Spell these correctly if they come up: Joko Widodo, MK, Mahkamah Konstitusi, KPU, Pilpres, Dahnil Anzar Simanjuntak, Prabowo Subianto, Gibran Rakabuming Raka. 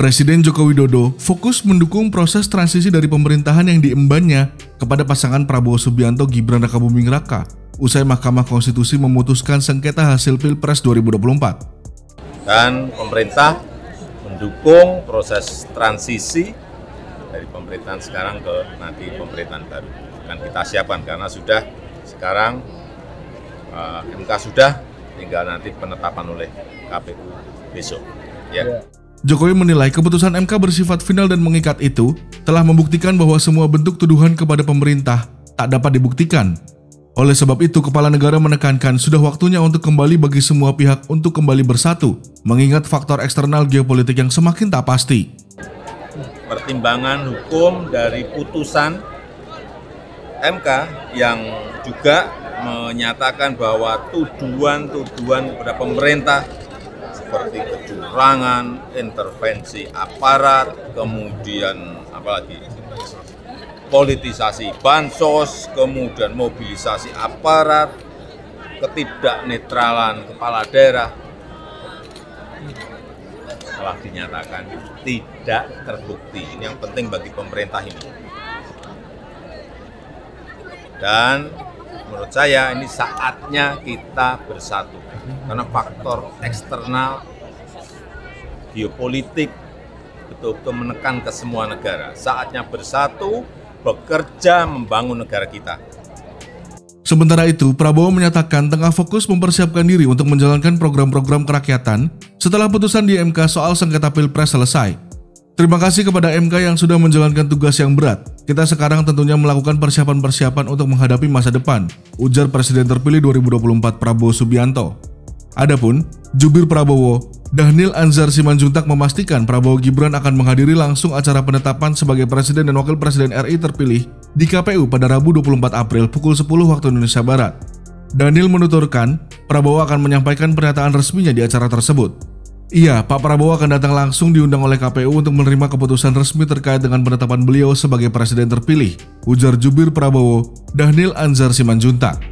Presiden Joko Widodo fokus mendukung proses transisi dari pemerintahan yang diembannya kepada pasangan Prabowo Subianto Gibran Rakabuming Raka usai Mahkamah Konstitusi memutuskan sengketa hasil Pilpres 2024. Dan pemerintah mendukung proses transisi dari pemerintahan sekarang ke nanti pemerintahan baru. Akan kita siapkan karena sudah sekarang MK sudah, tinggal nanti penetapan oleh KPU besok. Ya. Jokowi menilai keputusan MK bersifat final dan mengikat itu telah membuktikan bahwa semua bentuk tuduhan kepada pemerintah tak dapat dibuktikan. Oleh sebab itu, kepala negara menekankan sudah waktunya untuk kembali bagi semua pihak untuk kembali bersatu, mengingat faktor eksternal geopolitik yang semakin tak pasti. Pertimbangan hukum dari putusan MK yang juga menyatakan bahwa tuduhan-tuduhan kepada pemerintah seperti kecurangan, intervensi aparat, kemudian apalagi politisasi bansos, kemudian mobilisasi aparat, ketidaknetralan kepala daerah telah dinyatakan tidak terbukti. Ini yang penting bagi pemerintah ini. Dan menurut saya ini saatnya kita bersatu. Karena faktor eksternal, geopolitik, betul-betul menekan ke semua negara. Saatnya bersatu, bekerja, membangun negara kita. Sementara itu, Prabowo menyatakan tengah fokus mempersiapkan diri untuk menjalankan program-program kerakyatan setelah putusan di MK soal sengketa Pilpres selesai. Terima kasih kepada MK yang sudah menjalankan tugas yang berat. Kita sekarang tentunya melakukan persiapan-persiapan untuk menghadapi masa depan, ujar Presiden terpilih 2024 Prabowo Subianto. Adapun, jubir Prabowo, Dahnil Anzar Simanjuntak memastikan Prabowo Gibran akan menghadiri langsung acara penetapan sebagai Presiden dan Wakil Presiden RI terpilih di KPU pada Rabu 24 April pukul 10 waktu Indonesia Barat. Dahnil menuturkan, Prabowo akan menyampaikan pernyataan resminya di acara tersebut. Iya, Pak Prabowo akan datang langsung diundang oleh KPU untuk menerima keputusan resmi terkait dengan penetapan beliau sebagai presiden terpilih, ujar jubir Prabowo, Dahnil Anzar Simanjuntak.